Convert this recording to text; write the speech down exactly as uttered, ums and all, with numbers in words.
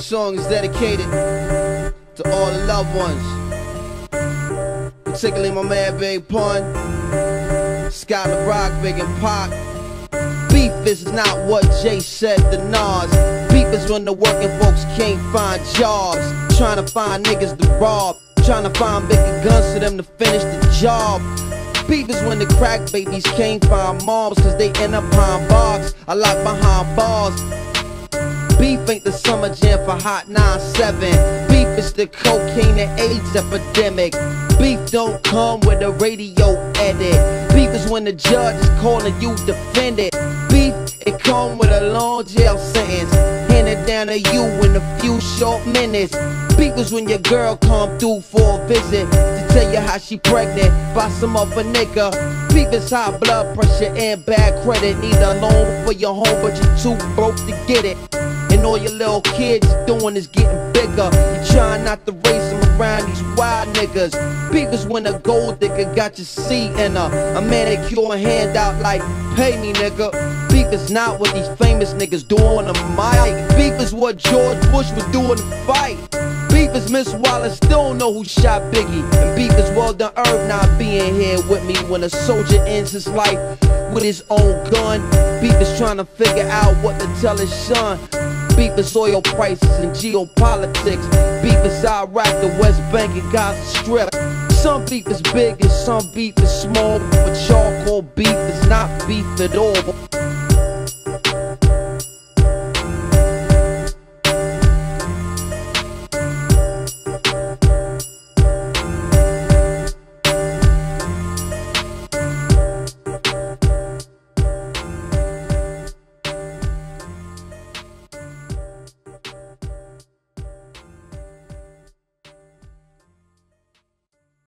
Song is dedicated to all the loved ones, particularly my man Big Pun, Scott LaRock, Big and Pac. Beef is not what Jay said to Nas. Beef is when the working folks can't find jobs, trying to find niggas to rob, trying to find bigger guns for them to finish the job. Beef is when the crack babies can't find moms, cause they end up behind bars, a lot behind bars. Beef ain't the summer jam for hot nine seven. Beef is the cocaine and AIDS epidemic. Beef don't come with a radio edit. Beef is when the judge is calling you defendant. Beef, it come with a long jail sentence handed down to you in a few short minutes. Beef is when your girl come through for a visit to tell you how she pregnant by some other nigga. Beef is high blood pressure and bad credit. Need a loan for your home but you're too broke to get it. And all your little kids doing is getting bigger. You trying not to race them around these wild niggas. Beef is when a gold digger got your seed in her. A manicure handout like, pay me nigga. Beef is not what these famous niggas do on the mic. Beef is what George Bush was doing to fight. Beef is Miss Wallace still don't know who shot Biggie. And beef is well done herb not being here with me. When a soldier ends his life with his own gun. Beef is trying to figure out what to tell his son. Beef is oil prices and geopolitics. Beef is Iraq, the West Bank, and Gaza Strip. Some beef is big and some beef is small, but charcoal beef is not beef at all.